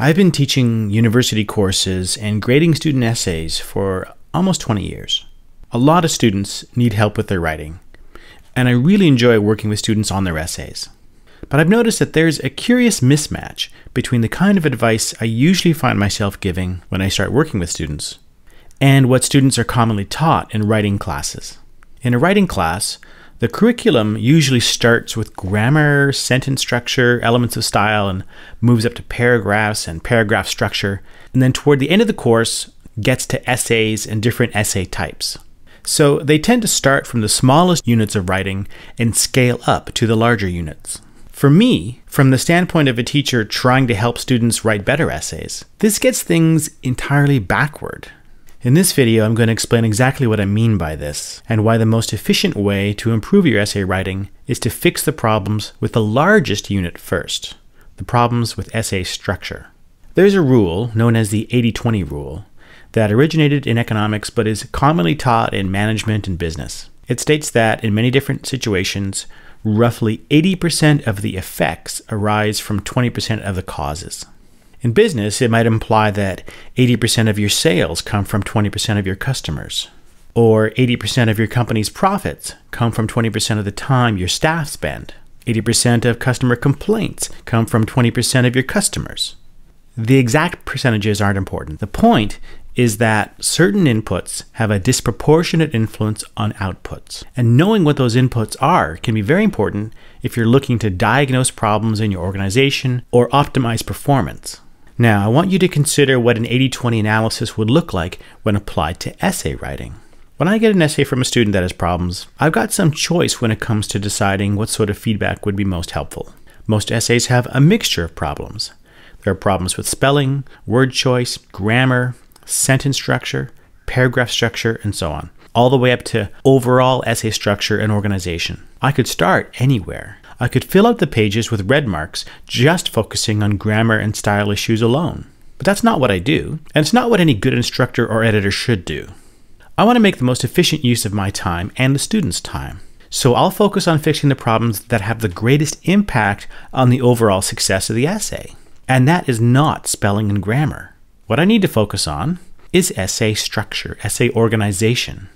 I've been teaching university courses and grading student essays for almost 20 years. A lot of students need help with their writing, and I really enjoy working with students on their essays. But I've noticed that there's a curious mismatch between the kind of advice I usually find myself giving when I start working with students and what students are commonly taught in writing classes. In a writing class, the curriculum usually starts with grammar, sentence structure, elements of style, and moves up to paragraphs and paragraph structure, and then toward the end of the course gets to essays and different essay types. So they tend to start from the smallest units of writing and scale up to the larger units. For me, from the standpoint of a teacher trying to help students write better essays, this gets things entirely backward. In this video, I'm going to explain exactly what I mean by this and why the most efficient way to improve your essay writing is to fix the problems with the largest unit first, the problems with essay structure. There's a rule known as the 80-20 rule that originated in economics but is commonly taught in management and business. It states that in many different situations, roughly 80% of the effects arise from 20% of the causes. In business, it might imply that 80% of your sales come from 20% of your customers, or 80% of your company's profits come from 20% of the time your staff spend. 80% of customer complaints come from 20% of your customers. The exact percentages aren't important. The point is that certain inputs have a disproportionate influence on outputs, and knowing what those inputs are can be very important if you're looking to diagnose problems in your organization or optimize performance. Now, I want you to consider what an 80-20 analysis would look like when applied to essay writing. When I get an essay from a student that has problems, I've got some choice when it comes to deciding what sort of feedback would be most helpful. Most essays have a mixture of problems. There are problems with spelling, word choice, grammar, sentence structure, paragraph structure, and so on, all the way up to overall essay structure and organization. I could start anywhere. I could fill out the pages with red marks just focusing on grammar and style issues alone. But that's not what I do, and it's not what any good instructor or editor should do. I want to make the most efficient use of my time and the students' time. So I'll focus on fixing the problems that have the greatest impact on the overall success of the essay. And that is not spelling and grammar. What I need to focus on is essay structure, essay organization.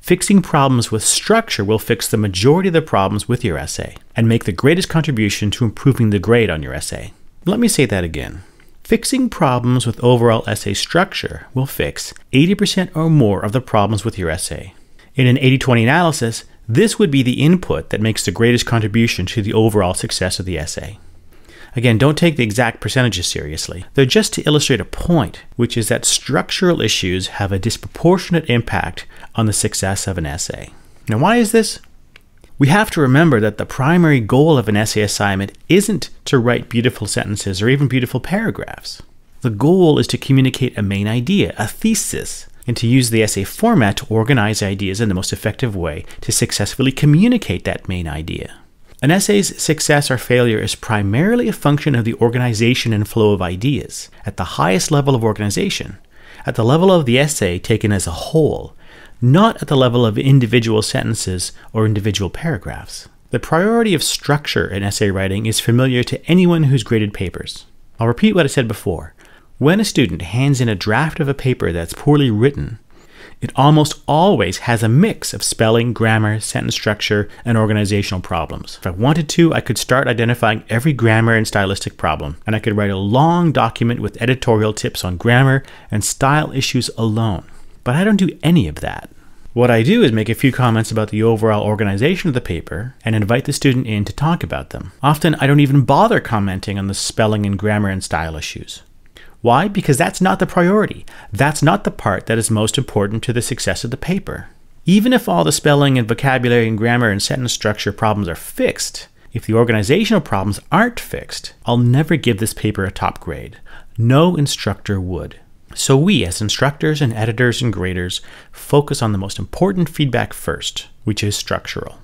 Fixing problems with structure will fix the majority of the problems with your essay and make the greatest contribution to improving the grade on your essay. Let me say that again. Fixing problems with overall essay structure will fix 80% or more of the problems with your essay. In an 80-20 analysis, this would be the input that makes the greatest contribution to the overall success of the essay. Again, don't take the exact percentages seriously. They're just to illustrate a point, which is that structural issues have a disproportionate impact on the success of an essay. Now, why is this? We have to remember that the primary goal of an essay assignment isn't to write beautiful sentences or even beautiful paragraphs. The goal is to communicate a main idea, a thesis, and to use the essay format to organize ideas in the most effective way to successfully communicate that main idea. An essay's success or failure is primarily a function of the organization and flow of ideas. At the highest level of organization, at the level of the essay taken as a whole, not at the level of individual sentences or individual paragraphs. The priority of structure in essay writing is familiar to anyone who's graded papers. I'll repeat what I said before. When a student hands in a draft of a paper that's poorly written, it almost always has a mix of spelling, grammar, sentence structure, and organizational problems. If I wanted to, I could start identifying every grammar and stylistic problem, and I could write a long document with editorial tips on grammar and style issues alone. But I don't do any of that. What I do is make a few comments about the overall organization of the paper and invite the student in to talk about them. Often, I don't even bother commenting on the spelling and grammar and style issues. Why? Because that's not the priority. That's not the part that is most important to the success of the paper. Even if all the spelling and vocabulary and grammar and sentence structure problems are fixed, if the organizational problems aren't fixed, I'll never give this paper a top grade. No instructor would. So we, as instructors and editors and graders, focus on the most important feedback first, which is structural.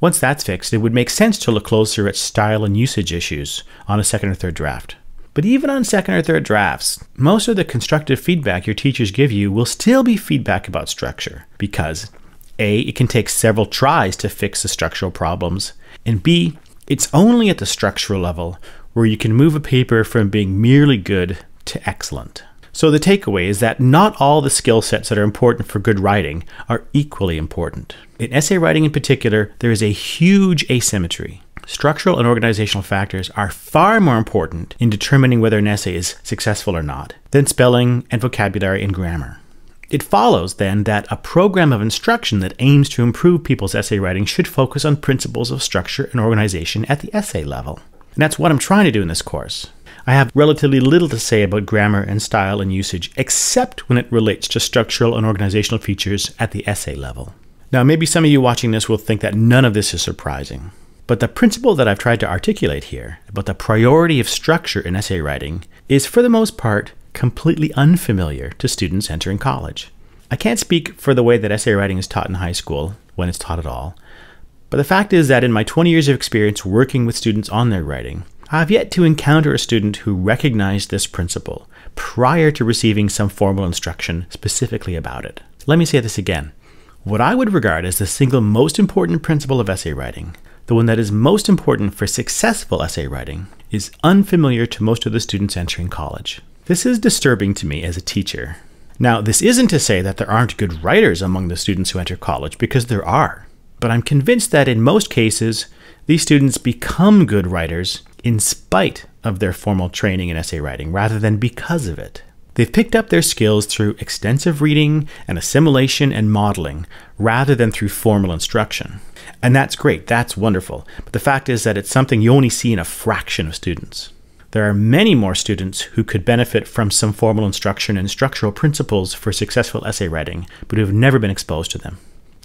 Once that's fixed, it would make sense to look closer at style and usage issues on a second or third draft. But even on second or third drafts, most of the constructive feedback your teachers give you will still be feedback about structure because A, it can take several tries to fix the structural problems, and B, it's only at the structural level where you can move a paper from being merely good to excellent. So the takeaway is that not all the skill sets that are important for good writing are equally important. In essay writing in particular, there is a huge asymmetry. Structural and organizational factors are far more important in determining whether an essay is successful or not than spelling and vocabulary and grammar. It follows then that a program of instruction that aims to improve people's essay writing should focus on principles of structure and organization at the essay level. And that's what I'm trying to do in this course. I have relatively little to say about grammar and style and usage, except when it relates to structural and organizational features at the essay level. Now, maybe some of you watching this will think that none of this is surprising, but the principle that I've tried to articulate here about the priority of structure in essay writing is, for the most part, completely unfamiliar to students entering college. I can't speak for the way that essay writing is taught in high school, when it's taught at all, but the fact is that in my 20 years of experience working with students on their writing, I've yet to encounter a student who recognized this principle prior to receiving some formal instruction specifically about it. Let me say this again. What I would regard as the single most important principle of essay writing, the one that is most important for successful essay writing, is unfamiliar to most of the students entering college. This is disturbing to me as a teacher. Now, this isn't to say that there aren't good writers among the students who enter college, because there are, but I'm convinced that in most cases, these students become good writers in spite of their formal training in essay writing, rather than because of it. They've picked up their skills through extensive reading and assimilation and modeling, rather than through formal instruction. And that's great, that's wonderful, but the fact is that it's something you only see in a fraction of students. There are many more students who could benefit from some formal instruction and structural principles for successful essay writing, but who have never been exposed to them.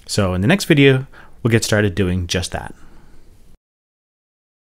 So in the next video, we'll get started doing just that.